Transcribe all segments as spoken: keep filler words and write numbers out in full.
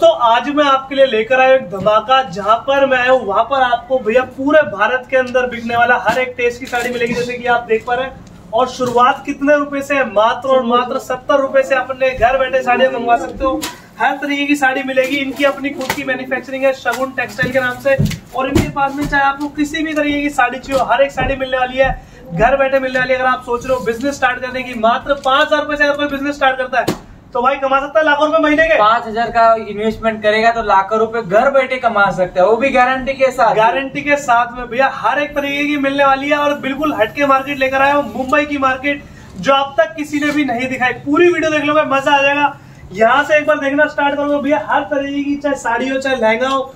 दोस्तों आज मैं आपके लिए लेकर आया एक धमाका, जहां पर मैं आया हूँ वहां पर आपको भैया पूरे भारत के अंदर बिकने वाला हर एक टेस्ट की साड़ी मिलेगी, जैसे कि आप देख पा रहे हैं। और शुरुआत कितने रुपए से है? मात्र और मात्र सत्तर रुपए से अपने घर बैठे साड़ियां मंगवा सकते हो। हर तरीके की साड़ी मिलेगी। इनकी अपनी खुद की मैन्युफैक्चरिंग है शगुन टेक्सटाइल के नाम से, और इनके पास में चाहे आपको किसी भी तरीके की साड़ी चाहिए, हर एक साड़ी मिलने वाली है, घर बैठे मिलने वाली है। अगर आप सोच रहे हो बिजनेस स्टार्ट करने की, मात्र पांच हजार रुपए से अगर कोई बिजनेस स्टार्ट करता है तो भाई कमा सकता है लाखों रुपए महीने के। पांच हजार का इन्वेस्टमेंट करेगा तो लाखों रुपए घर बैठे कमा सकता है, वो भी गारंटी के साथ। गारंटी के साथ में भैया हर एक तरीके की मिलने वाली है। और बिल्कुल हटके मार्केट लेकर आया हूँ, मुंबई की मार्केट, जो अब तक किसी ने भी नहीं दिखाई। पूरी वीडियो देख लोगे, मजा आ जाएगा। यहाँ से एक बार देखना स्टार्ट करोगे भैया, हर तरीके की चाहे साड़ी हो चाहे लहंगा हो,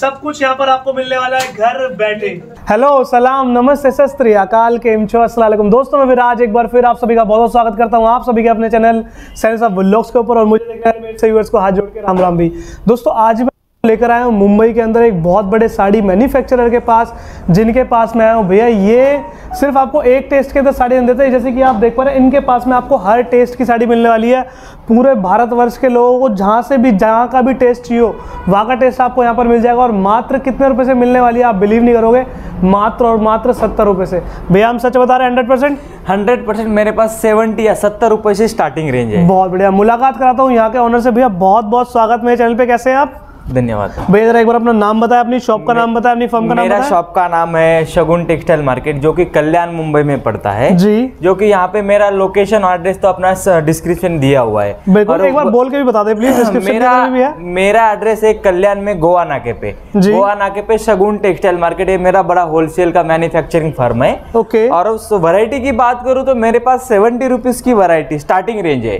सब कुछ यहाँ पर आपको मिलने वाला है घर बैठे। हेलो, सलाम, नमस्ते, सस्त्री अकाल के इमचो, अस्सलाम वालेकुम। दोस्तों मैं विराज एक बार फिर आप सभी का बहुत स्वागत करता हूँ आप सभी के अपने चैनल सेंस ऑफ व्लॉग्स के ऊपर, और मुझे देखना है मेरे व्यूअर्स को हाथ जोड़ के राम राम भी। दोस्तों आज मैं लेकर आया हूँ मुंबई के अंदर एक बहुत बड़े साड़ी मैन्युफैक्चरर के पास, जिनके पास मैं आया हूँ भैया। ये सिर्फ आपको एक टेस्ट के अंदर साड़ी नहीं देते, जैसे कि आप देख पा रहे हैं इनके पास में आपको हर टेस्ट की साड़ी मिलने वाली है। पूरे भारतवर्ष के लोगों को जहाँ से भी, जहाँ का भी टेस्ट चाहिए हो, वहाँ का टेस्ट आपको यहाँ पर मिल जाएगा। और मात्र कितने रुपये से मिलने वाली है आप बिलीव नहीं करोगे, मात्र और मात्र सत्तर रुपये से। भैया हम सच बता रहे हैं, हंड्रेड परसेंट हंड्रेड परसेंट मेरे पास सेवेंटी या सत्तर रुपये से स्टार्टिंग रेंज है। बहुत बढ़िया, मुलाकात कराता हूँ यहाँ के ऑनर से। भैया बहुत बहुत स्वागत मेरे चैनल पर, कैसे हैं आप? धन्यवाद। भैया जरा एक बार अपना नाम बताया, अपनी शॉप का नाम बताया, अपनी फर्म का नाम बताया। मेरा शॉप का नाम है शगुन टेक्सटाइल मार्केट, जो कि कल्याण मुंबई में पड़ता है जी। जो कि यहाँ पे मेरा लोकेशन और एड्रेस तो अपना डिस्क्रिप्शन दिया हुआ है, और एक बार बोल के भी बता दे प्लीज। मेरा मेरा एड्रेस है कल्याण में गोवा नाके पे, गोवा नाके पे शगुन टेक्सटाइल मार्केट है। मेरा बड़ा होलसेल का मैन्युफैक्चरिंग फर्म है। ओके। और उस वैरायटी की बात करूँ तो मेरे पास सेवेंटी रुपीज की वैरायटी स्टार्टिंग रेंज है,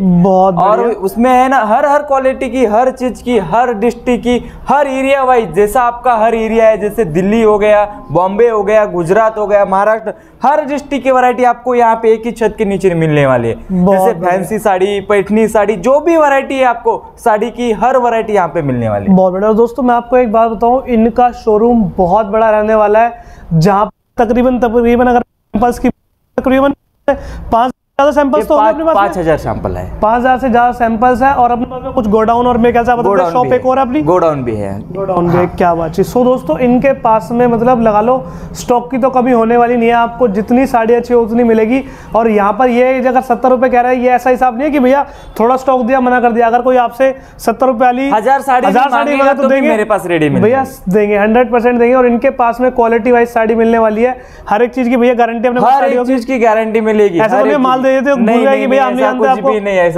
और उसमें है ना हर हर क्वालिटी की, हर चीज की, हर डिस्ट्रिक्ट की, हर एरिया वाइज। जैसा आपका हर एरिया है, जैसे दिल्ली हो गया, बॉम्बे हो गया, गुजरात हो गया, महाराष्ट्र, हर डिस्ट्रिक्ट की वैरायटी आपको यहाँ पे एक ही छत के नीचे मिलने वाली है। जैसे फैंसी साड़ी, पैठनी साड़ी, जो भी वैरायटी है आपको साड़ी की, हर वैरायटी यहाँ पे मिलने वाली है। बहुत बढ़िया। दोस्तों मैं आपको एक बात बताऊँ, इनका शोरूम बहुत बड़ा रहने वाला है, जहाँ तकरीबन तकरीबन अगर तकरीबन पाँच सैंपल्स तो अपने पास, पाँच हजार सैंपल है, पाँच हजार से ज्यादा सैंपल्स है। और अपने पास में कुछ गोडाउन और मेक शॉप एक और अपनी गोडाउन भी है, गोडाउन भी है। क्या बात चीज। सो दोस्तों इनके पास में मतलब लगा लो स्टॉक की तो कभी होने वाली नहीं है, आपको जितनी साड़ी अच्छी हो उतनी मिलेगी। और यहाँ पर ये अगर सत्तर रुपए कह रहा है, ये ऐसा हिसाब नहीं है कि भैया थोड़ा स्टॉक दिया मना कर दिया। अगर कोई आपसे सत्तर रुपए वाली हजार साड़ी हजार तो देंगे, मेरे पास रेडी भैया देंगे, हंड्रेड परसेंट देंगे। और इनके पास में क्वालिटी वाइज साड़ी मिलने वाली है, हर एक चीज की भैया गारंटी, अपने चीज की गारंटी मिलेगी। ऐसा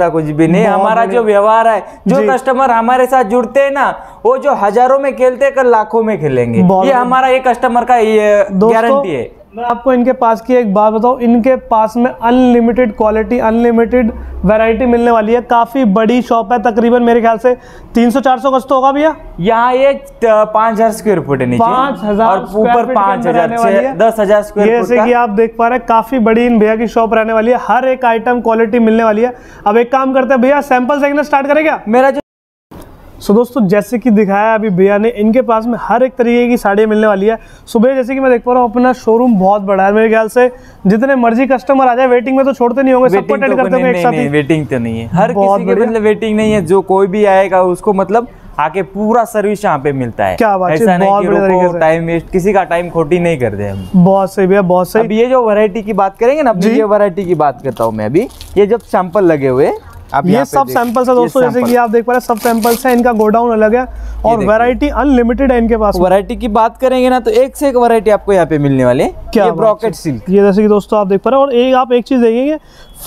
कुछ भी नहीं, हमारा जो व्यवहार है, जो कस्टमर हमारे साथ जुड़ते हैं ना, वो जो हजारों में खेलते कर लाखों में खेलेंगे, ये हमारा एक कस्टमर का ये गारंटी है। मैं आपको इनके पास की एक बात बताऊं, इनके पास में अनलिमिटेड क्वालिटी, अनलिमिटेड वैरायटी मिलने वाली है। काफी बड़ी शॉप है, तकरीबन मेरे ख्याल से तीन सौ चार सौ गज तो होगा भैया। यहाँ ये पाँच हजार स्क्वायर फुट है, पाँच हजार ऊपर पाँच हजार दस हजार स्क्वायर, जैसे कि आप देख पा रहे हैं काफी बड़ी इन भैया की शॉप रहने वाली है। हर एक आइटम क्वालिटी मिलने वाली है। अब एक काम करते हैं भैया, सैंपल देखना स्टार्ट करेगा मेरा। सो so, दोस्तों जैसे कि दिखाया अभी भैया ने, इनके पास में हर एक तरीके की साड़ियाँ मिलने वाली है। सुबह जैसे कि मैं देख पा रहा हूँ अपना शोरूम बहुत बड़ा है, मेरे ख्याल से जितने मर्जी कस्टमर आ जाए वेटिंग में तो छोड़ते नहीं होंगे, सबको अटेंड करते होंगे एक साथ ही। वेटिंग तो नहीं है, हर किसी के मतलब वेटिंग नहीं है, जो कोई भी आएगा उसको मतलब आके पूरा सर्विस यहाँ पे मिलता है। क्या बात है, ऐसा नहीं कि टाइम वेस्ट, किसी का टाइम खोटी नहीं करते हम। बहुत सही भैया, बहुत सही। अब ये जो वैरायटी की बात करेंगे ना, ये वैरायटी की बात करता हूँ मैं अभी, ये जब सैंपल लगे हुए आप, ये सब सैंपल्स है दोस्तों, जैसे कि आप देख पा रहे हैं सब सैंपल्स है। इनका गोडाउन अलग है और वैरायटी अनलिमिटेड है इनके पास। वैरायटी की बात करेंगे ना तो एक से एक वैरायटी आपको यहाँ पे मिलने वाले। क्या ब्रॉकेट सिल्क, ये जैसे कि दोस्तों आप देख पा रहे हैं। और एक आप एक चीज देखेंगे,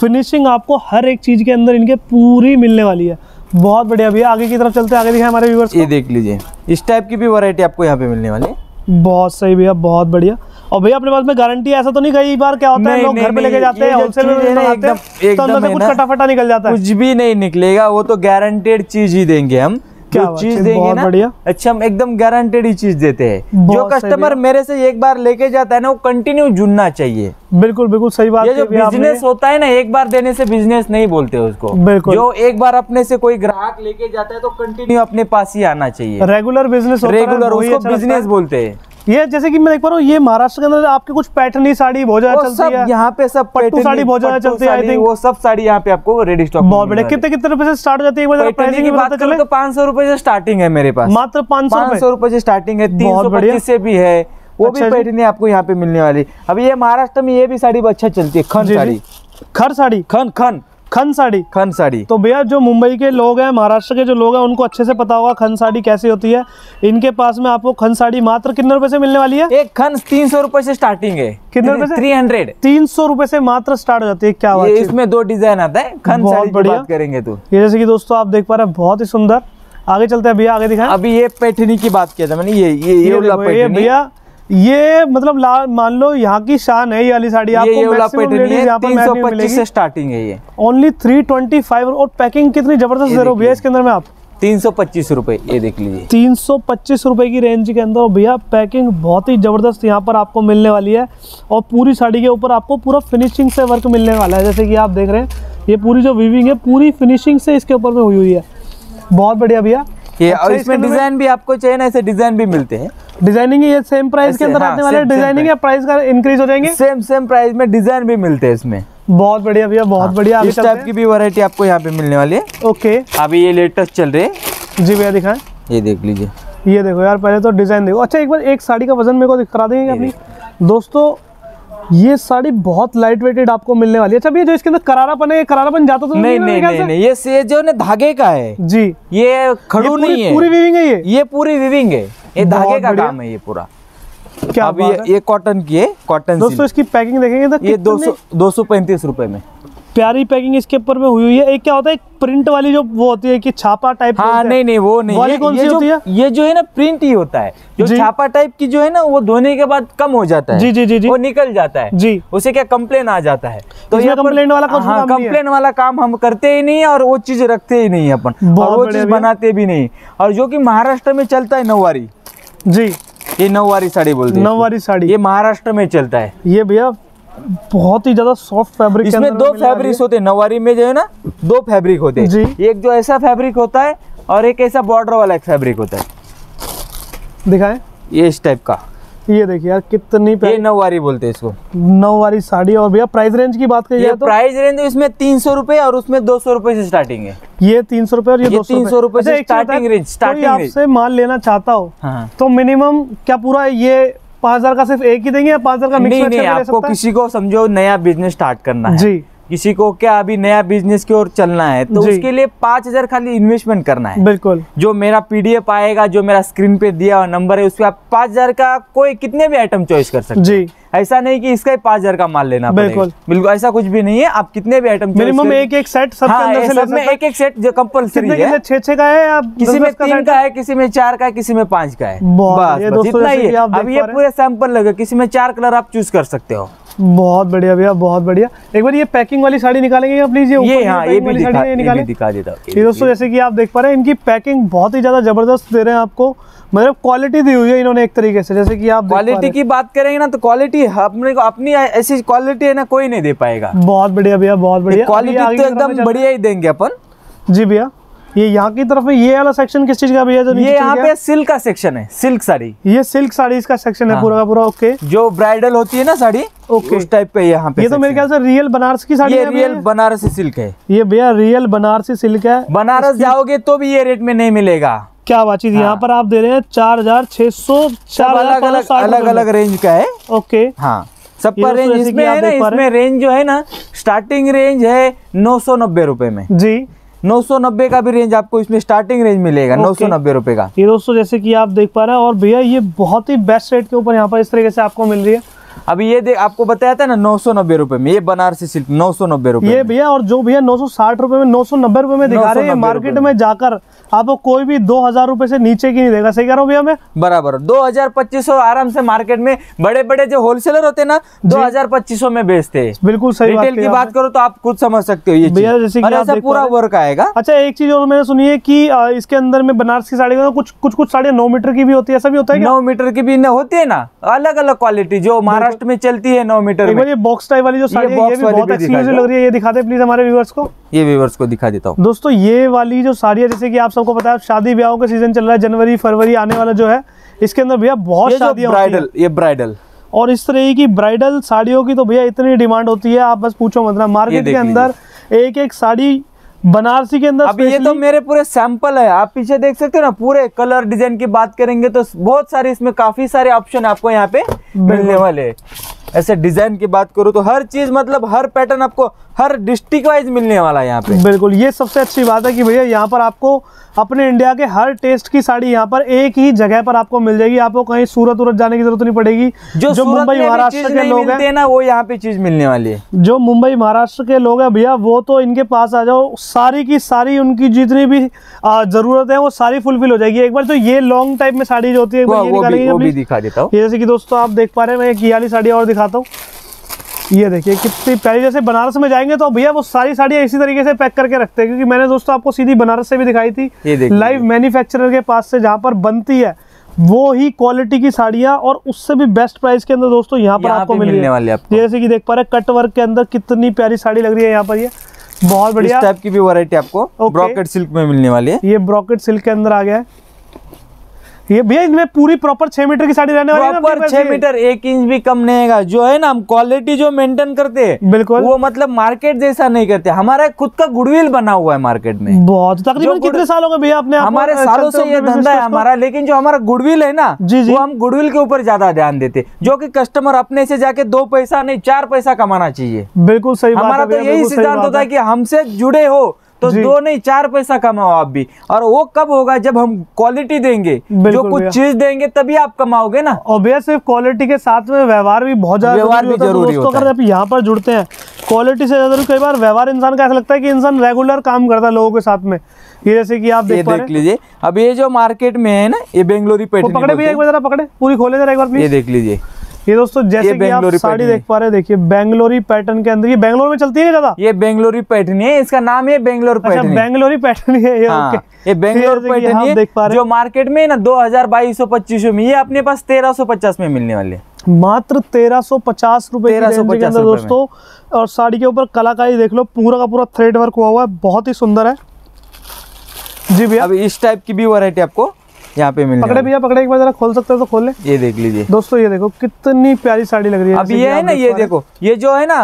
फिनिशिंग आपको हर एक चीज के अंदर इनके पूरी मिलने वाली है। बहुत बढ़िया भैया, आगे की तरफ चलते हैं, आगे दिखाए हमारे व्यूअर्स। ये देख लीजिए, इस टाइप की भी वैरायटी आपको यहाँ पे मिलने वाली है। बहुत सही भैया, बहुत बढ़िया। और भैया अपने पास में गारंटी है, ऐसा तो नहीं कई बार क्या होता है लोग घर पे लेके जाते हैं होलसेल में मंगाते हैं तो अंदर से कुछ कटाफटा निकल जाता है। कुछ भी नहीं निकलेगा, वो तो गारंटेड चीज ही देंगे हम। क्या चीज देंगे ना, बढ़िया। अच्छा, हम एकदम गारंटेड ही चीज देते हैं। जो कस्टमर मेरे से एक बार लेके जाता है ना, वो कंटिन्यू जुड़ना चाहिए। बिल्कुल बिल्कुल सही बात है। जो बिजनेस होता है ना, एक बार देने से बिजनेस नहीं बोलते उसको। बिल्कुल, जो एक बार अपने से कोई ग्राहक लेके जाता है तो कंटिन्यू अपने पास ही आना चाहिए। रेगुलर बिजनेस, रेगुलर उसको बिजनेस बोलते हैं। ये जैसे कि मैं देख पा रहा हूँ, ये महाराष्ट्र के अंदर आपके कुछ पैटर्नी साड़ी बहुत ज्यादा चलती है यहाँ पे, सब पट्टू साड़ी बहुत ज्यादा चलती है। आई थिंक वो सब साड़ी यहाँ पे आपको रेडी स्टॉक बहुत बढ़िया। कितने कितने रुपए से स्टार्ट हो जाती है? पाँच सौ रुपए से स्टार्टिंग है मेरे पास, मात्र पाँच सौ रुपए से स्टार्टिंग है। तीन सौ पच्चीस से भी है, वो भी पैटर्नी आपको यहाँ पे मिलने वाली। अभी ये महाराष्ट्र में ये भी साड़ी अच्छा चलती है, खन साड़ी, खर साड़ी, खन खन खन साड़ी, खन साड़ी। तो भैया जो मुंबई के लोग हैं, महाराष्ट्र के जो लोग हैं, उनको अच्छे से पता होगा खन साड़ी कैसी होती है। इनके पास में आपको खन साड़ी मात्र कितने रुपए से मिलने वाली है? एक खन तीन सौ रुपए से स्टार्टिंग है। कितने रुपए से? थ्री हंड्रेड तीन सौ रुपए से मात्र स्टार्ट हो जाती है। क्या ये इसमें दो डिजाइन आता है, खन साड़ी बढ़िया करेंगे तो। ये जैसे की दोस्तों आप देख पा रहे हैं, बहुत ही सुंदर। आगे चलते हैं भैया, आगे दिखाएं। अभी ये पैठनी की बात किया था मैंने, ये ये भैया ये मतलब ला मान लो यहाँ की शान है ये वाली साड़ी। आपको तीन सौ पच्चीस से स्टार्टिंग है ये, ओनली थ्री ट्वेंटी फाइव। और पैकिंग कितनी जबरदस्त दे रहे हो भैया इसके अंदर में आप, तीन सौ पच्चीस रुपए, ये देख लीजिए तीन सौ पच्चीस रुपए की रेंज के अंदर भैया पैकिंग बहुत ही जबरदस्त यहाँ पर आपको मिलने वाली है। और पूरी साड़ी के ऊपर आपको पूरा फिनिशिंग से वर्क मिलने वाला है, जैसे कि आप देख रहे हैं ये पूरी जो वीविंग है पूरी फिनिशिंग से इसके ऊपर में हुई हुई है। बहुत बढ़िया भैया। ये और इसमें डिजाइन भी आपको चाहिए ना, ऐसे डिजाइन भी मिलते हैं। डिजाइनिंग ये सेम प्राइस के अंदर आने वाले, डिजाइनिंग या प्राइस का इंक्रीज हो जाएंगे? सेम सेम प्राइस में डिजाइन भी मिलते हैं इसमें। बहुत बढ़िया भैया, बहुत बढ़िया। इस टाइप की भी वैरायटी आपको यहाँ पे मिलने वाली है। ओके, अभी ये लेटेस्ट चल रहे हैं जी भैया, दिखाएं। ये देख लीजिए, ये देखो यार, पहले तो डिजाइन देखो। अच्छा एक बार एक साड़ी का वजन मेरे को दिखा देंगे अपनी। दोस्तों ये साड़ी बहुत लाइट वेटेड आपको मिलने वाली है। अच्छा भैया जो इसके अंदर करारापन है, ये करारापन जाता तो नहीं? नहीं नहीं नहीं, ये से जो ना धागे का है जी, ये खड़ू नहीं है, पूरी वीविंग है ये, ये पूरी वीविंग है, ये धागे का काम है ये पूरा। क्या अब ये ये कॉटन की है, कॉटन। दोस्तों इसकी पैकिंग देखेंगे तो ये दो सौ दो सौ पैंतीस रुपए में प्यारी पैकिंग इसके ऊपर में हुई हुई है। एक क्या होता है, एक प्रिंट वाली जो वो होती है कि छापा टाइप? हाँ, नहीं नहीं वो नहीं, वाली ये, कौन ये सी होती है? ये जो है ना प्रिंट ही होता है, जो छापा टाइप की जो है ना वो धोने के बाद कम हो जाता है। जी जी जी जी, वो निकल जाता है जी, उसे क्या कंप्लेन आ जाता है। तो ये कंप्लेन वाला काम, हाँ, कंप्लेन वाला काम हम करते ही नहीं है, और वो चीज रखते ही नहीं है अपन, और वो चीज बनाते भी नहीं। और जो की महाराष्ट्र में चलता है नौवारी जी, ये नौवारी साड़ी बोलते हैं, नौवारी साड़ी ये महाराष्ट्र में चलता है। ये भैया बहुत ही ज्यादा सॉफ्ट फैब्रिक, इसमें दो फैब्रिक होते हैं नौवारी में जो है ना, दो फैब्रिक होते हैं, एक जो ऐसा फैब्रिक होता है और एक ऐसा बॉर्डर वाला एक फैब्रिक होता है। दिखाएं, ये इस टाइप का, ये देखिए यार कितनी, ये नौवारी बोलते हैं इसको, नौवारी साड़ी। और भैया प्राइस रेंज की बात करिए तो प्राइस रेंज इसमें तीन सौ रुपए और उसमें दो सौ रुपए से स्टार्टिंग है। ये तीन सौ रुपए और ये तीन सौ रुपए से स्टार्टिंग रेंज। स्टार्टिंग आपसे माल लेना चाहता हो तो मिनिमम क्या पूरा ये पाँच हजार का सिर्फ एक ही देंगे या पाँच हजार का मिक्स नहीं, नहीं, आपको किसी को समझो नया बिजनेस स्टार्ट करना है जी, किसी को क्या अभी नया बिजनेस की ओर चलना है तो उसके लिए पाँच हजार खाली इन्वेस्टमेंट करना है। बिल्कुल, जो मेरा पीडीएफ आएगा, जो मेरा स्क्रीन पे दिया हुआ नंबर है, उसके आप पाँच हजार का कोई कितने भी आइटम चॉइस कर सकते जी। ऐसा नहीं कि इसका ही पाँच हजार का माल लेना, बिल्कुल बिल्कुल ऐसा कुछ भी नहीं है। आप कितने भी आइटम मिनिमम एक एक सेट, सब में एक एक सेट जो कंपल्सरी है, छह छह का है, किसी में तीन का है, किसी में चार का है, किसी में पाँच का है, बस इतना ही है। अब ये पूरे सैंपल लगे, किसी में चार कलर आप चूज कर सकते हो। बहुत बढ़िया भैया, बहुत बढ़िया। एक बार ये पैकिंग वाली साड़ी निकालेंगे प्लीज, ये ये हाँ, ये भी दिखा, ये निकाले। ये भी दिखा देता हूँ दोस्तों, जैसे कि आप देख पा रहे हैं इनकी पैकिंग बहुत ही ज्यादा जबरदस्त दे रहे हैं आपको, मतलब क्वालिटी दी हुई है इन्होंने एक तरीके से। जैसे कि आप क्वालिटी की बात करेंगे ना तो क्वालिटी अपने को अपनी ऐसी क्वालिटी है ना कोई नहीं दे पाएगा। बहुत बढ़िया भैया, बहुत बढ़िया क्वालिटी तो एकदम बढ़िया ही देंगे अपन जी भैया। ये यहाँ की तरफ में ये वाला सेक्शन किस चीज का भैया? ये यहाँ पे सिल्क का सेक्शन है, सिल्क साड़ी, ये सिल्क साड़ी इसका सेक्शन है पूरा का पूरा। ओके, जो ब्राइडल होती है ना साड़ी, ओके उस टाइप पे यहाँ पे। ये तो मेरे ख्याल से रियल बनारस की साड़ी है, रियल बनारसी सिल्क है ये भैया, रियल बनारसी सिल्क है। बनारस जाओगे तो भी ये रेट में नहीं मिलेगा। क्या बातचीत, यहाँ पर आप दे रहे हैं चार हजार छह सौ, चार अलग अलग अलग अलग रेंज का है। ओके हाँ, सब पर रेंज इसमें है ना, इसमें रेंज जो है ना स्टार्टिंग रेंज है नौ सौ नब्बे रुपए में जी, नौ सौ नब्बे का भी रेंज आपको इसमें स्टार्टिंग रेंज मिलेगा नौ सौ नब्बे रुपए का। ये दोस्तों जैसे कि आप देख पा रहे हैं, और भैया ये बहुत ही बेस्ट रेट के ऊपर यहाँ पर इस तरीके से आपको मिल रही है। अभी ये देख, आपको बताया था ना नौ सौ नब्बे रुपए में, ये बनारसी सिल्क नौ सौ नब्बे रुपए ये भैया। और जो भैया नौ सौ साठ रुपए में, नौ सौ नब्बे रुपए में दिखा रहे हैं, मार्केट में जाकर आपको कोई भी दो हजार रुपए से नीचे की नहीं देगा। सही कह रहा हूँ भैया मैं? बराबर दो हजार पच्चीस सौ आराम से मार्केट में बड़े बड़े जो होलसेलर होते हैं ना दो हजार पच्चीस सौ में बेचते हैं। बिल्कुल सही, रिटेल की बात करो तो आप खुद समझ सकते हो ये भैया, जैसे पूरा वर्क आएगा। अच्छा एक चीज और मैंने सुनी है की इसके अंदर में बनारसी साड़ी का कुछ कुछ कुछ साड़ियाँ नौ मीटर की भी होती है, ऐसा भी होता है? नौ मीटर की भी होती है ना, अलग अलग क्वालिटी जो महाराष्ट्र कॉस्ट में चलती है नौ मीटर में। ये बॉक्स टाइप वाली जो साड़ी है ये भी बहुत एक्सक्लूसिव लग रही है, ये दिखा दे प्लीज हमारे व्यूअर्स को। ये व्यूअर्स को दिखा देता हूँ दोस्तों, ये वाली जो साड़ी है जैसे कि आप सबको पता है शादी ब्याहों का सीजन चल रहा है, जनवरी फरवरी आने वाला जो है, इसके अंदर भैया बहुत शादियां, ब्राइडल, ये ब्राइडल और इस तरह की ब्राइडल साड़ियों की तो भैया इतनी डिमांड होती है आप बस पूछो मत ना। मार्केट के अंदर एक एक साड़ी बनारसी के अंदर, अब ये तो मेरे पूरे सैंपल है, आप पीछे देख सकते हो ना, पूरे कलर डिजाइन की बात करेंगे तो बहुत सारे इसमें काफी सारे ऑप्शन आपको यहाँ पे मिलने वाले हैं। ऐसे डिजाइन की बात करूँ तो हर चीज मतलब हर पैटर्न आपको हर डिस्ट्रिक्ट वाइज मिलने वाला है यहाँ पे। बिल्कुल, ये सबसे अच्छी बात है कि भैया यहाँ पर आपको अपने इंडिया के हर टेस्ट की साड़ी यहाँ पर एक ही जगह पर आपको मिल जाएगी, आपको कहीं सूरत उरत जाने की जरूरत नहीं पड़ेगी। जो, जो मुंबई महाराष्ट्र के लोग हैं ना वो यहाँ पे चीज मिलने वाली है। जो मुंबई महाराष्ट्र के लोग हैं भैया वो तो इनके पास आ जाओ, सारी की सारी उनकी जितनी भी जरूरत है वो सारी फुलफिल हो जाएगी। एक बार तो ये लॉन्ग टाइप में साड़ी जो होती है दिखा देता हूँ, जैसे की दोस्तों आप देख पा रहे हैं, मैं कियाली साड़ी और दिखाता हूँ, ये देखिए कितनी प्यारी। जैसे बनारस में जाएंगे तो भैया वो सारी साड़ियाँ इसी तरीके से पैक करके रखते हैं, क्योंकि मैंने दोस्तों आपको सीधी बनारस से भी दिखाई थी, लाइव मैन्युफैक्चरर के पास से जहाँ पर बनती है वो ही क्वालिटी की साड़ियाँ और उससे भी बेस्ट प्राइस के अंदर दोस्तों यहाँ पर आपको मिलने वाली है। जैसे कि देख पा रहे कट वर्क के अंदर कितनी प्यारी साड़ी लग रही है यहाँ पर, ये बहुत बढ़िया। इस टाइप की भी वैरायटी आपको ब्रॉकेट सिल्क में मिलने वाली है, ये ब्रॉकेट सिल्क के अंदर आ गया है। ये भैया इसमें पूरी प्रॉपर छह मीटर की साड़ी रहने वाली है, प्रॉपर छह मीटर, एक इंच भी कम नहीं है। जो है ना हम क्वालिटी जो मेंटेन करते हैं बिल्कुल, वो मतलब मार्केट जैसा नहीं करते, हमारा खुद का गुडविल बना हुआ है मार्केट में। बहुत तकरीबन कितने साल हो गए भैया अपने, हमारे सालों से ये धंधा है हमारा, लेकिन जो हमारा गुडविल है ना वो हम गुडविल के ऊपर ज्यादा ध्यान देते, जो की कस्टमर अपने से जाके दो पैसा नहीं चार पैसा कमाना चाहिए। बिल्कुल सही, हमारा तो यही सिद्धांत होता है की हमसे जुड़े हो तो दो नहीं चार पैसा कमाओ आप भी, और वो कब होगा जब हम क्वालिटी देंगे, जो कुछ चीज देंगे तभी आप कमाओगे ना। और भैया सिर्फ क्वालिटी के साथ में व्यवहार भी बहुत ज्यादा जरूरी होता है। अगर यहाँ पर जुड़ते हैं क्वालिटी से ज्यादा कई बार व्यवहार, इंसान का ऐसा लगता है कि इंसान रेगुलर काम करता है लोगों के साथ में। ये जैसे कि आप देख देख लीजिए, अब ये जो मार्केट में है ना ये बेंगलोरी पैटर्न, पकड़े भैया एक बार जरा, पकड़े पूरी खोले जरा एक बार, ये देख लीजिए। ये दोस्तों जैसे कि आप साड़ी देख पा रहे हैं, देखिए बेंगलोरी पैटर्न के अंदर, ये बेंगलोर में चलती है ज्यादा, ये बेंगलोरी पैटर्न है, इसका नाम है बेंगलोर पैटर्न। अच्छा बेंगलोरी पैटर्न है ये, हाँ, ओके। ये बेंगलोर पैटर्न है देख पा रहे जो मार्केट में ना दो हजार बाईस सौ पच्चीस में, ये अपने पास तेरह सौ पचास में मिलने वाले हैं, मात्र तेरह सौ पचास रुपए के अंदर दोस्तों। और साड़ी के ऊपर कलाकारी देख लो, पूरा का पूरा थ्रेड वर्क हुआ हुआ है, बहुत ही सुंदर है जी भैया। अब इस टाइप की भी वैरायटी आपको यहाँ पे मिल, पकड़े भैया पकड़े एक बार जरा, खोल सकते हो तो खोल ले। ये देख लीजिए दोस्तों, ये देखो कितनी प्यारी साड़ी लग रही है। अब ये है ना, ये देखो ये जो है ना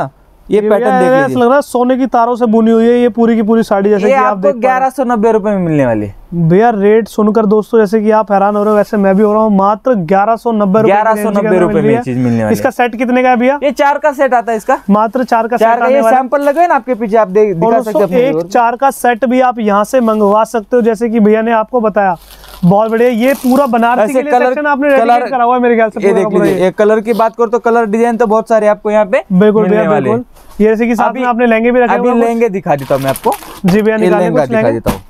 ये, ये पैटर्न देख लीजिए, लग रहा है सोने की तारों से बुनी हुई है ये पूरी की पूरी साड़ी। जैसे कि आप देख ग्यारह सौ नब्बे रुपए में मिलने वाली भैया, रेट सुनकर दोस्तों जैसे कि आप हैरान हो रहे हो वैसे मैं भी हो रहा हूँ, मात्र ग्यारह सौ नब्बे ग्यारह सौ नब्बे रुपए में चीज मिलने वाली। इसका सेट कितने का है भैया? ये चार का सेट आता है, इसका मात्र चार का सेट। ये सैंपल लगे ना आपके पीछे, आप देख सकते हो। एक चार का सेट भी आप यहाँ से मंगवा सकते हो, जैसे की भैया ने आपको बताया, बहुत बढ़िया। ये पूरा बनारसी के लिए सेक्शन आपने रेडी करा हुआ है मेरे ख्याल से। ये देख लीजिए, कलर की बात करो तो कलर डिजाइन तो बहुत सारे आपको यहाँ पे बिल्कुल बिल्कुल। ये जैसे कि साथ में आपने लहंगे भी रखे हुए हैं, लहंगे दिखा देता हूँ मैं आपको जी भैया, दिखा देता हूँ।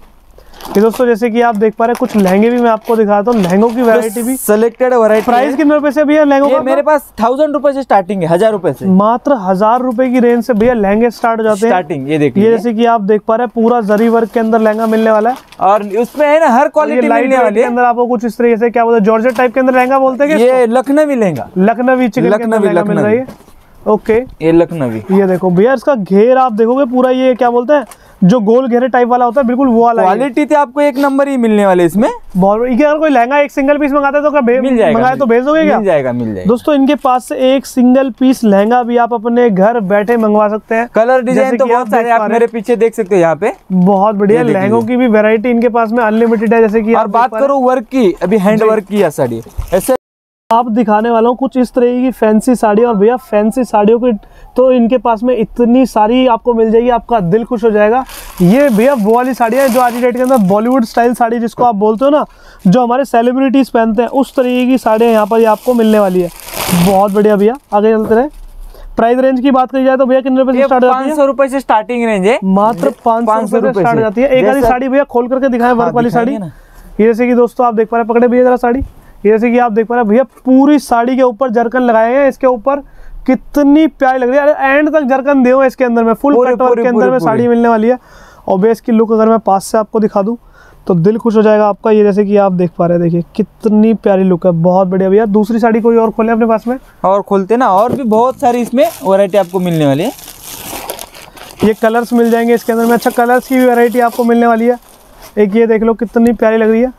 ये दोस्तों जैसे कि आप देख पा रहे हैं, कुछ लहंगे भी मैं आपको दिखाता हूँ, लहंगों की वैरायटी भी सिलेक्टेड वैरायटी। प्राइस कितने रुपए से भैया लहंगों का? मेरे पास थाउजेंड रुपए से स्टार्टिंग है, हजार रुपए से, मात्र हजार रुपए की रेंज से भैया लहंगे स्टार्ट हो जाते हैं स्टार्टिंग। ये देखिए, जैसे कि आप देख पा रहे हैं पूरा जरी वर्क के अंदर लहंगा मिलने वाला है, और उसमें है ना हर क्वालिटी मिलने वाली है। अंदर आपको कुछ इस तरीके से क्या बोलते हैं, जॉर्जेट टाइप के अंदर लहंगा बोलते हैं, ये लखनवी लहंगा, लखनवी लखनवी लखनवी ओके, ये लखनवी। ये देखो भैया इसका घेर आप देखोगे पूरा, ये क्या बोलते हैं जो गोल घेरे टाइप वाला होता है, बिल्कुल वो वाला। क्वालिटी तो आपको एक नंबर ही मिलने वाले इसमें। बहुत अगर कोई लहंगा एक सिंगल पीस मंगाता है तो क्या मिल जाएगा, मंगाए तो भेज दोगे क्या? मिल जाएगा मिल जाएगा दोस्तों, इनके पास से एक सिंगल पीस लहंगा भी आप अपने घर बैठे मंगवा सकते हैं। कलर डिजाइन तो बहुत सारे आप मेरे पीछे देख सकते हो, यहाँ पे बहुत बढ़िया लहंगों की भी वेरायटी इनके पास में अनलिमिटेड है। जैसे की और बात करो वर्क की, अभी हैंड वर्क की है साड़ी, ऐसे आप दिखाने वाला हूँ कुछ इस तरह की फैंसी साड़ी। और भैया फैंसी साड़ियों की तो इनके पास में इतनी सारी आपको मिल जाएगी, आपका दिल खुश हो जाएगा। ये भैया वो वाली साड़ी है जो आज की डेट के अंदर बॉलीवुड स्टाइल साड़ी जिसको आप बोलते हो ना, जो हमारे सेलिब्रिटीज़ पहनते हैं, उस तरीके की साड़ियाँ यहाँ पर ये आपको मिलने वाली है। बहुत बढ़िया भैया, आगे चलते रहे। प्राइस रेंज की बात की जाए तो भैया कितने रुपए से स्टार्ट हो जाती है? पाँच सौ रुपए से स्टार्टिंग रेंज है, मात्र पाँच सौ रुपए से स्टार्ट हो जाती है। एक आधी साड़ी भैया खोल करके दिखाएं, वर्क वाली साड़ी। जैसे कि दोस्तों आप देख पा रहे, पकड़े भैया जरा साड़ी, जैसे कि आप देख पा रहे हैं भैया पूरी साड़ी के ऊपर जरकन लगाए हैं, इसके ऊपर कितनी प्यारी लग रही है। अरे एंड तक जरकन दे हुए इसके अंदर में, फुल कटवर्क के अंदर में साड़ी मिलने वाली है। और बेस की लुक अगर मैं पास से आपको दिखा दूं तो दिल खुश हो जाएगा आपका। ये जैसे कि आप देख पा रहे हैं, देखिए कितनी प्यारी लुक है, बहुत बढ़िया भैया। दूसरी साड़ी कोई और खोले अपने पास में, और खोलते ना, और भी बहुत सारी इसमें वैरायटी आपको मिलने वाली है। ये कलर्स मिल जाएंगे इसके अंदर में, अच्छा कलर्स की भी वैरायटी आपको मिलने वाली है। एक ये देख लो कितनी प्यारी लग रही है,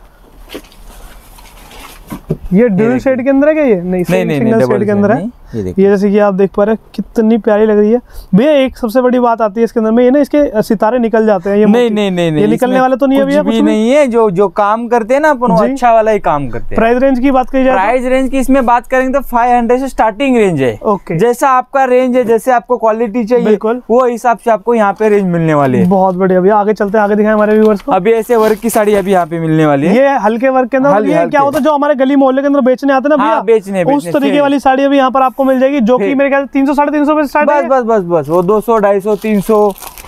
ये ड्यूल शेड के अंदर है क्या? ये नहीं, नहीं, नहीं, सिंगल शेड के अंदर है ये, ये जैसे कि आप देख पा रहे हैं कितनी प्यारी लग रही है भैया। एक सबसे बड़ी बात आती है इसके अंदर में, ये ना इसके सितारे निकल जाते हैं। ये नहीं नहीं नहीं ये निकलने वाला तो नहीं है भैया, कुछ नहीं है। जो जो काम करते हैं ना अपन, अच्छा वाला ही काम करते हैं। प्राइस रेंज की बात करी जाए, प्राइस रेंज की इसमें बात करेंगे तो फाइव हंड्रेड से स्टार्टिंग रेंज है। ओके, जैसा आपका रेंज है, जैसे आपको क्वालिटी चाहिए वो हिसाब से आपको यहाँ पे रेंज मिलने वाली है। बहुत बढ़िया भैया, आगे चलते हैं, आगे दिखाएं हमारे व्यूअर्स को। अभी ऐसे वर्क की साड़ी अभी यहाँ पे मिलने वाली है, ये हल्के वर्क के अंदर। क्या होता है जो हमारे गली मोहल्ले के अंदर बेचने आते हैं ना भैया, उस तरीके वाली साड़ी अभी यहाँ पर आपको मिल जाएगी, जो कि मेरे ख्याल तीन सौ साढ़े तीन सौ बस बस बस बस वो दो सौ ढाई सौ तीन सौ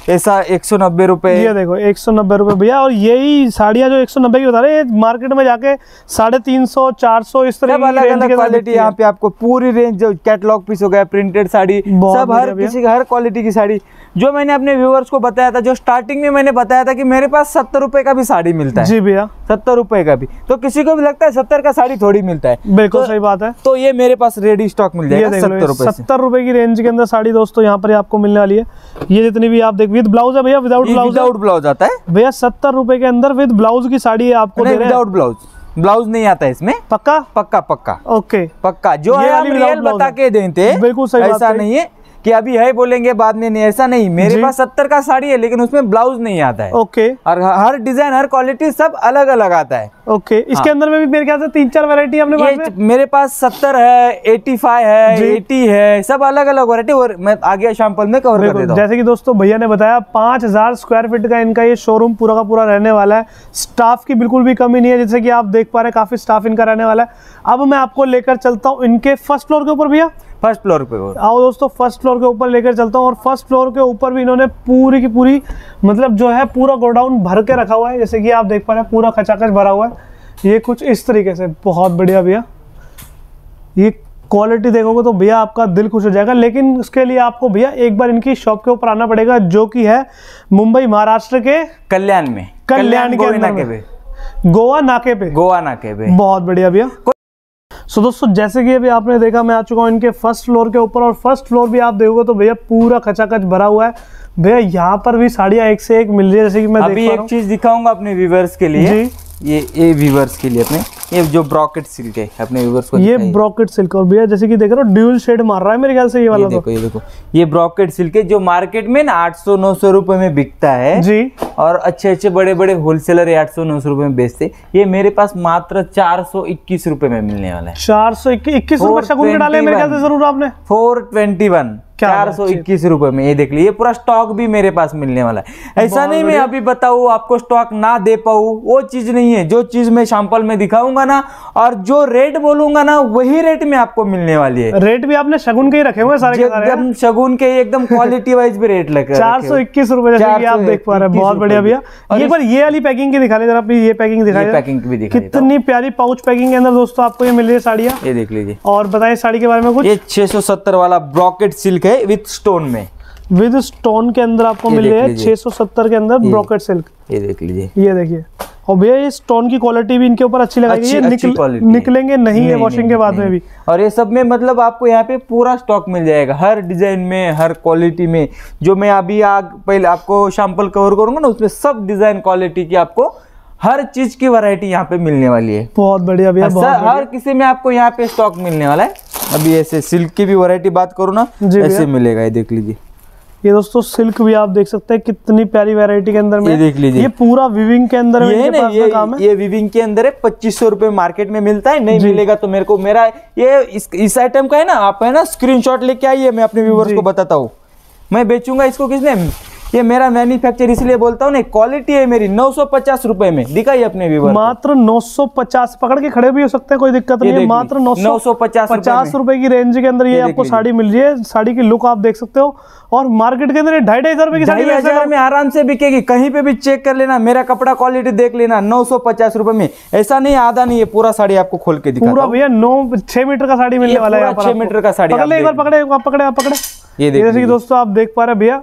ऐसा एक सौ नब्बे रुपए। ये देखो एक सौ नब्बे रुपए भैया। और यही साड़ियाँ जो एक सौ नब्बे की बता रहे हैं, मार्केट में जाके साढ़े तीन सौ चार सौ इस तरह की क्वालिटी यहाँ पे आपको पूरी रेंज, जो कैटलॉग पीस हो गया, प्रिंटेड साड़ी, सब हर किसी हर क्वालिटी की साड़ी। जो मैंने अपने व्यूअर्स को बताया था, जो स्टार्टिंग में मैंने बताया था कि मेरे पास सत्तर रुपए का भी साड़ी मिलता है। जी भैया, सत्तर रुपए का भी, तो किसी को भी लगता है सत्तर का साड़ी थोड़ी मिलता है। बिल्कुल सही बात है। तो ये मेरे पास रेडी स्टॉक मिल जाएगा सत्तर रुपए सत्तर रुपए की रेंज के अंदर साड़ी दोस्तों यहाँ पर आपको मिलने वाली है। ये जितनी भी आप देख, विद ब्लाउज है भैया, विदाउट ब्लाउज, विदाउट ब्लाउज आता है भैया सत्तर रुपए के अंदर, विद ब्लाउज की साड़ी है आपको। विदाउट ब्लाउज, ब्लाउज नहीं आता है इसमें। पक्का पक्का पक्का ओके पक्का, जो है बता के देते, बिल्कुल सही, ऐसा नहीं है कि अभी है बोलेंगे बाद में नहीं, ऐसा नहीं। मेरे पास सत्तर का साड़ी है लेकिन उसमें ब्लाउज नहीं आता है। ओके, और हर डिजाइन हर क्वालिटी सब अलग अलग आता है। ओके, इसके अंदर में भी मेरे ख्याल से तीन चार वैरायटी अपने पास में। मेरे पास सत्तर है, पचासी है, अस्सी है, सब अलग अलग वैरायटी, और मैं आगे सैंपल में कवर कर देता हूं। जैसे कि दोस्तों भैया ने बताया पाँच हजार स्क्वायर फीट का इनका ये शोरूम पूरा का पूरा रहने वाला है। स्टाफ की बिल्कुल भी कमी नहीं है, जैसे कि आप देख पा रहे हैं काफी स्टाफ इनका रहने वाला है। अब मैं आपको लेकर चलता हूँ इनके फर्स्ट फ्लोर के ऊपर भैया। फर्स्ट फ्लोर पे आओ दोस्तों, फर्स्ट फ्लोर के ऊपर लेकर चलता हूँ। और फर्स्ट फ्लोर के ऊपर भी इन्होंने पूरी की पूरी मतलब जो है पूरा गोडाउन भर के रखा हुआ है, जैसे कि आप देख पा रहे हैं पूरा खचाखच भरा हुआ है। ये कुछ इस तरीके से, बहुत बढ़िया भैया। ये क्वालिटी देखोगे तो भैया आपका दिल खुश हो जाएगा, लेकिन उसके लिए आपको भैया एक बार इनकी शॉप के ऊपर आना पड़ेगा, जो कि है मुंबई महाराष्ट्र के कल्याण में, कल्याण के अंदर गोवा नाके पे, गोवा नाके पे। बहुत बढ़िया भैया। सो so, दोस्तों जैसे कि अभी आपने देखा, मैं आ चुका हूँ इनके फर्स्ट फ्लोर के ऊपर। और फर्स्ट फ्लोर भी आप देखोगे तो भैया पूरा खचाखच भरा हुआ है। भैया यहाँ पर भी साड़ियाँ एक से एक मिल रही है, जैसे कि मैं अभी देख एक चीज दिखाऊंगा अपने व्यूअर्स के लिए। जी, ये ये व्यूअर्स के लिए अपने ये जो ब्रॉकेट सिल्क है अपने व्यूअर्स को, ये ब्रॉकेट सिल्क। और भैया जैसे कि देख रहे हो ड्यूल शेड मार रहा है मेरे ख्याल से ये वाला। देखो ये देखो ये ब्रॉकेट सिल्क है, जो मार्केट में ना आठ सौ नौ सौ रुपए में बिकता है जी, और अच्छे अच्छे बड़े बड़े होलसेलर आठ सौ नौ सौ रुपए में बेचते। ये मेरे पास मात्र चार सौ इक्कीस रुपए में मिलने वाला है। चार सौ इक्कीस रूपए डाले मेरे ख्याल से जरूर आपने, फोर ट्वेंटी वन, चार सौ इक्कीस रुपए में। ये देख लीजिए, पूरा स्टॉक भी मेरे पास मिलने वाला है। ऐसा नहीं मैं अभी बताऊँ आपको स्टॉक ना दे पाऊँ, वो चीज नहीं है। जो चीज मैं सैंपल में दिखाऊंगा ना, और जो रेट बोलूंगा ना, वही रेट में आपको मिलने वाली है। रेट भी आपने शगुन के ही रखे हुए सारे के सारे, एकदम शगुन के एकदम क्वालिटी वाइज भी रेट लगे। चार सौ इक्कीस रुपए आप देख पा रहे हैं, बहुत बढ़िया भैया। ये पर ये वाली पैकिंग की दिखा रहे, जरा ये पैकिंग दिखा रहे, पैकिंग भी दिखा, कितनी प्यारी पाउच पैकिंग के अंदर दोस्तों आपको ये मिल रही है साड़ियाँ। ये देख लीजिए, और बताइए साड़ी के बारे में कुछ। ये छह सौ सत्तर वाला ब्रॉकेट सिल्क विद स्टोन में, विद स्टोन के अंदर आपको मिल रही है छह सौ सत्तर के अंदर ब्रॉकेट सिल्क। ये देख लीजिए, ये देखिए। और भैया ये स्टोन की क्वालिटी भी इनके ऊपर अच्छी लगाई है, निकल, निकलेंगे नहीं है वॉशिंग के बाद में भी। और ये सब में मतलब आपको यहाँ पे पूरा स्टॉक मिल जाएगा, हर डिजाइन में हर क्वालिटी में। जो मैं अभी आग पहले आपको सैंपल कवर करूंगा ना, उसमें सब डिजाइन क्वालिटी की आपको हर चीज की वैरायटी यहाँ पे मिलने वाली है। बहुत बढ़िया भैया, हर किसी में आपको यहाँ पे स्टॉक मिलने वाला है। अभी ऐसे सिल्क की भी वैरायटी बात करो ना, ऐसे मिलेगा। ये देख लीजिए, ये दोस्तों सिल्क भी आप देख सकते हैं कितनी प्यारी वैरायटी के अंदर में। ये देख लीजिए, ये पूरा विविंग के अंदर में ये, पास ये, में काम है। ये विविंग के अंदर है, पच्चीस सौ रुपए मार्केट में मिलता है। नहीं मिलेगा तो मेरे को मेरा ये इस, इस आइटम का है ना, आप है ना स्क्रीनशॉट लेके आइए, मैं अपने व्यूअर्स को बताता हूँ मैं बेचूंगा इसको किसने। ये मेरा मैन्युफैक्चर इसलिए बोलता हूँ ना, क्वालिटी है मेरी। नौ सौ पचास रुपए में दिखाइए अपने व्यूअर, मात्र नौ सौ पचास, पकड़ के खड़े भी हो सकते हैं, कोई दिक्कत नहीं है। मात्र नौ सौ पचास रुपए की रेंज के अंदर ये आपको साड़ी मिल रही है। साड़ी की लुक आप देख सकते हो, और मार्केट के अंदर ढाई ढाई हजार रुपए की साड़ी हजार में आराम से बिकेगी। कहीं पे भी चेक कर लेना, मेरा कपड़ा क्वालिटी देख लेना। नौ सौ पचास रुपए में ऐसा नहीं आधा नहीं है, पूरा साड़ी आपको खोल के दिखा पूरा भैया। नौ छह मीटर का साड़ी मिलने वाला है, छह मीटर का साड़ी। पकड़े पकड़े पकड़े, ये देखिए दोस्तों आप देख पा रहे भैया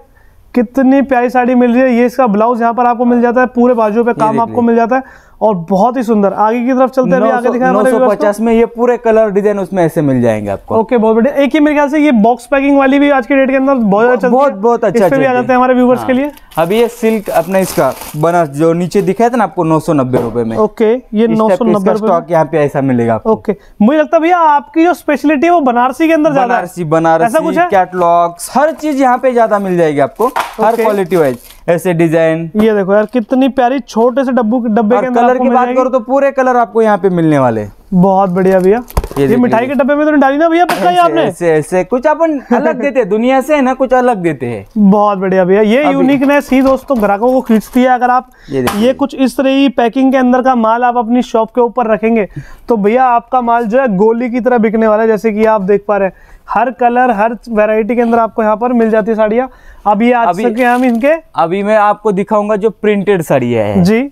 कितनी प्यारी साड़ी मिल रही है। ये इसका ब्लाउज यहाँ पर आपको मिल जाता है, पूरे बाजू पे काम आपको मिल जाता है और बहुत ही सुंदर। आगे की तरफ चलते हैं, आगे दिखाएं हमारे व्यूअर्स को। नौ सौ पचास में ये पूरे कलर डिजाइन उसमें ऐसे मिल जाएंगे आपको। ओके, बहुत बढ़िया। एक ही मेरे ख्याल से ये बॉक्स पैकिंग वाली भी आज के डेट के अंदर बहुत बहुत बहुत अच्छा भी आ जाते हैं हमारे व्यूअर्स के लिए। अब ये सिल्क अपना इसका बना जो नीचे दिखाया था ना आपको नौ सौ नब्बे रुपए में। ओके, ये नौ सौ नब्बे स्टॉक यहाँ पे ऐसा मिलेगा। ओके, मुझे लगता है भैया आपकी जो स्पेशलिटी है वो बनारसी के अंदर ज्यादा, बनारसी बनारसी कैटलॉग्स हर चीज यहाँ पे ज्यादा मिल जाएगी आपको, हर क्वालिटी वाइज ऐसे डिजाइन। ये देखो यार कितनी प्यारी, छोटे से डब्बू डब्बे के अंदर। कलर की बात करो तो पूरे कलर आपको यहाँ पे मिलने वाले। बहुत बढ़िया भैया। ये, ये मिठाई के डब्बे में तो नहीं डाली ना भैया पक्का ही आपने? ऐसे ऐसे कुछ अपन अलग देते हैं दुनिया से है ना, कुछ अलग देते हैं। बहुत बढ़िया भैया, ये यूनिकनेस ही दोस्तों ग्राहकों को खींचती है। अगर आप ये, ये कुछ इस तरह की पैकिंग के अंदर का माल आप अपनी शॉप के ऊपर रखेंगे तो भैया आपका माल जो है गोली की तरह बिकने वाला है। जैसे की आप देख पा रहे हैं हर कलर हर वैरायटी के अंदर आपको यहाँ पर मिल जाती है साड़ियाँ। अब ये आज तक हम इनके अभी मैं आपको दिखाऊंगा जो प्रिंटेड साड़ियाँ है जी,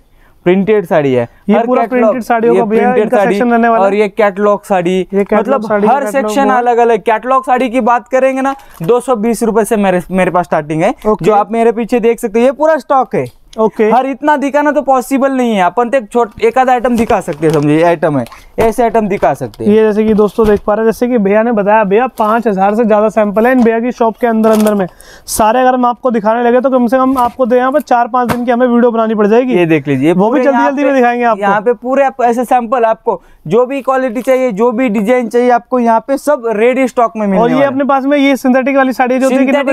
प्रिंटेड साड़ी है, ये पूरा प्रिंटेड साड़ियों का भैया इनका सेक्शन रहने वाला है। और ये कैटलॉग साड़ी, मतलब हर सेक्शन अलग अलग। कैटलॉग साड़ी की बात करेंगे ना दो सौ बीस रूपए से मेरे मेरे पास स्टार्टिंग है, जो आप मेरे पीछे देख सकते हो। ये पूरा स्टॉक है। ओके, हर इतना दिखाना तो पॉसिबल नहीं है, अपन तो एक छोटा एक आधा आइटम दिखा सकते हैं, समझिए आइटम है ऐसे आइटम दिखा सकते हैं। ये जैसे कि दोस्तों देख पा रहे हैं, जैसे कि भैया ने बताया भैया पाँच हज़ार से ज़्यादा सैंपल है इन भैया की शॉप के अंदर अंदर में सारे। अगर हम आपको दिखाने लगे तो कम से कम आपको यहाँ पर चार पाँच दिन की हमें वीडियो बनानी पड़ जाएगी। ये देख लीजिए, वो भी जल्दी जल्दी में दिखाएंगे आप। यहाँ पे पूरे ऐसे सैंपल आपको जो भी क्वालिटी चाहिए, जो भी डिजाइन चाहिए आपको यहाँ पे सब रेडी स्टॉक में मिलेगा। और ये अपने पास में ये सिंथेटिक वाली साड़ी जो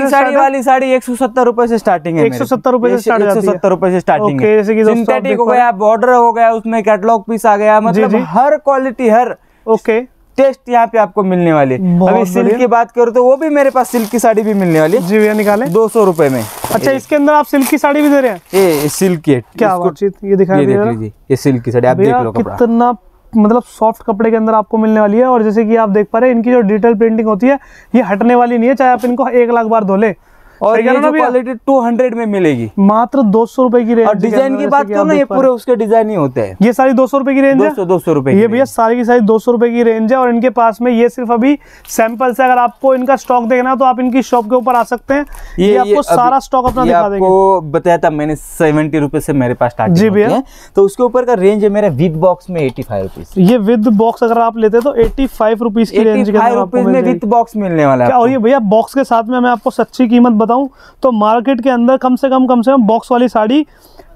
साड़ी वाली साड़ी एक सौ सत्तर रुपए से स्टार्टिंग है, एक सौ सत्तर रुपए से स्टार्ट एक सौ सत्तर रुपए से स्टार्टिंग है। सिंथेटिक हो गया, बॉर्डर हो गया, उसमें कैटलॉग पीस आ गया, मतलब हर क्वालिटी हर ओके टेस्ट यहाँ पे आपको मिलने वाली है। अभी सिल्क की बात करो तो वो भी मेरे पास सिल्क की साड़ी भी मिलने वाली है जी भैया, निकाले दो सौ रुपए में। अच्छा, इसके अंदर आप सिल्क की साड़ी भी दे रहे हैं? ये सिल्क की क्या बातचीत, ये दिखाई दे रही है ये सिल्क की साड़ी। आप देख लो कितना मतलब सॉफ्ट कपड़े के अंदर आपको मिलने वाली है। और जैसे कि आप देख पा रहे हैं इनकी जो डिटेल प्रिंटिंग होती है ये हटने वाली नहीं है, चाहे आप इनको एक लाख बार धो ले। और ये जो क्वालिटी दो सौ में मिलेगी मात्र दो सौ रुपए की रेंज। और डिजाइन की बात करो ना ये पूरे उसके डिजाइन ही होते हैं। ये सारी दो सौ रुपए की रेंज है, दो सौ रुपए ये भैया सारी की सारी दो सौ रुपए की रेंज है। और इनके पास में ये सिर्फ अभी सैंपल्स है, अगर आपको इनका स्टॉक देखना तो आप इनकी शॉप के ऊपर आ सकते हैं। ये आपको सारा स्टॉक अपना दिखा देंगे। आपको बताया था मैंने सेवेंटी रुपए से मेरे पास स्टार्ट जी भैया, तो उसके ऊपर का रेंज है मेरा विद बॉक्स में एटी फाइव रुपीज। ये विद बॉक्स अगर आप लेते तो एटी फाइव रुपीज की रेंज में विद बॉक्स मिलने वाला है। और ये भैया बॉक्स के साथ में मैं आपको सच्ची कीमत तो मार्केट के अंदर कम से कम कम से कम बॉक्स वाली साड़ी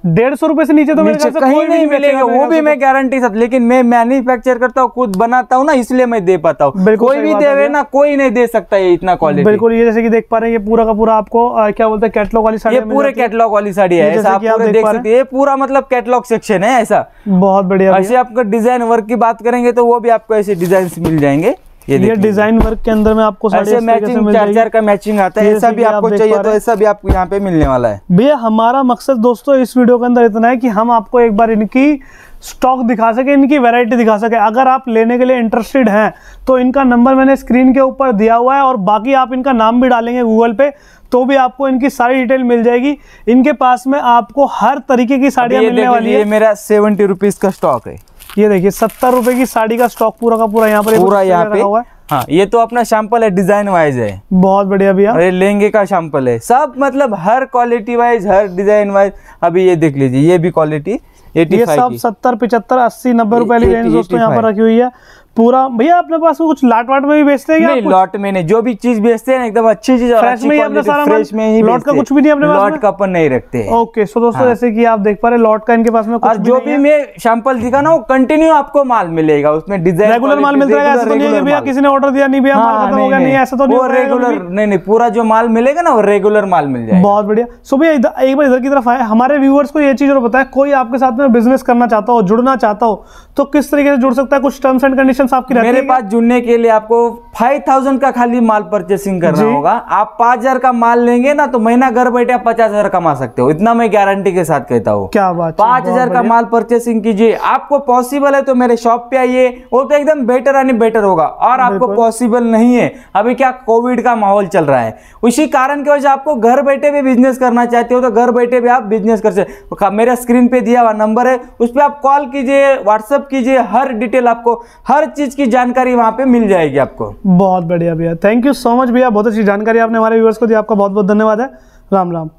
डेढ़ सौ रुपए से नीचे तो मेरे नीचे कहीं नहीं मिलेगा, वो भी मैं गारंटी साथ। लेकिन मैं मैन्युफैक्चर करता हूँ, खुद बनाता हूँ ना, इसलिए मैं दे पाता हूँ। कोई भी देवे ना कोई नहीं दे सकता ये इतना क्वालिटी। बिल्कुल, ये जैसे कि देख पा रहे हैं ये पूरा का पूरा आपको आ, क्या बोलते हैं कैटलॉग वाली साड़ी, ये पूरे कैटलॉग वाली साड़ी है। ऐसा आप देख सकते हैं पूरा मतलब कैटलॉग सेक्शन है ऐसा, बहुत बढ़िया। ऐसे आपका डिजाइन वर्क की बात करेंगे तो वो भी आपको ऐसे डिजाइन मिल जाएंगे। ये, ये डिजाइन वर्क के अंदर में आपको ऐसे मैचिंग चार चार का मैचिंग आता है, ऐसा भी आपको चाहिए तो ऐसा भी आपको यहाँ पे मिलने वाला है। भैया हमारा मकसद दोस्तों इस वीडियो के अंदर इतना है कि हम आपको एक बार इनकी स्टॉक दिखा सके, इनकी वैरायटी दिखा सके। अगर आप लेने के लिए इंटरेस्टेड हैं तो इनका नंबर मैंने स्क्रीन के ऊपर दिया हुआ है, और बाकी आप इनका नाम भी डालेंगे गूगल पे तो भी आपको इनकी सारी डिटेल मिल जाएगी। इनके पास में आपको हर तरीके की साड़ियाँ मिलने वाली है। मेरा सेवेंटी रुपीज का स्टॉक है, ये देखिए सत्तर रुपए की साड़ी का स्टॉक पूरा का पूरा यहाँ पर पूरा यहाँ पे हुआ है। हाँ, ये तो अपना सैंपल है, डिजाइन वाइज है, बहुत बढ़िया भैया। ये लहंगे का सैंपल है, सब मतलब हर क्वालिटी वाइज हर डिजाइन वाइज। अभी ये देख लीजिए ये भी क्वालिटी ये सब सत्तर पिछहत्तर अस्सी नब्बे रुपए की रेंज दोस्तों यहाँ पर रखी हुई है। पूरा भैया अपने पास कुछ लॉट वाट में भी बेचते हैं? नहीं, लॉट में नहीं, जो भी चीज बेचते हैं एकदम अच्छी चीज फ्रेश में ही अपना सारा फ्रेश में ही, लॉट का कुछ भी नहीं अपने पास, लॉट का अपन नहीं रखते हैं। ओके, सो दोस्तों जैसे कि आप देख पा रहे हैं लॉट का इनके पास में कुछ जो भी मैं सैंपल दिखा ना वो कंटिन्यू आपको माल मिलेगा, उसमें डिजाइन रेगुलर माल मिलता है। ऐसा तो नहीं है भैया किसी ने ऑर्डर दिया नहीं भैया माल खत्म हो गया, नहीं ऐसा तो नहीं, वो रेगुलर नहीं नहीं पूरा जो माल मिलेगा ना वो रेगुलर माल मिल जाएगा। बहुत बढ़िया। सो भैया एक बार इधर की तरफ आए, हमारे व्यूअर्स को ये चीज और बताएं कोई आपके साथ में बिजनेस करना चाहता हो, जुड़ना चाहता हो तो किस तरीके से जुड़ सकता है? कुछ टर्म्स एंड कंडीशन आपकी रहती है? मेरे पास जुड़ने के लिए आपको पाँच हज़ार का खाली माल परचेसिंग करना होगा। आप पाँच हज़ार का माल लेंगे ना तो महीना घर बैठे आप पचास हज़ार कमा सकते हो, इतना मैं गारंटी के साथ कहता हूँ। क्या बात, पाँच हज़ार का माल परचेसिंग कीजिए। आपको पॉसिबल है तो मेरे शॉप पे आइए, वो तो एकदम बेटर एंड बेटर होगा। और आपको पॉसिबल नहीं है, अभी क्या कोविड का माहौल चल रहा है, उसी कारण की वजह आपको घर बैठे भी बिजनेस करना चाहते हो तो घर बैठे भी आप बिजनेस कर सकते। मेरा स्क्रीन पे दिया हुआ नंबर है, उस पर आप कॉल कीजिए, व्हाट्सएप कीजिए, हर डिटेल आपको हर चीज की जानकारी वहां पे मिल जाएगी आपको। बहुत बढ़िया भैया, थैंक यू सो मच भैया, बहुत अच्छी जानकारी आपने हमारे व्यूअर्स को दी, आपका बहुत बहुत धन्यवाद है। राम राम।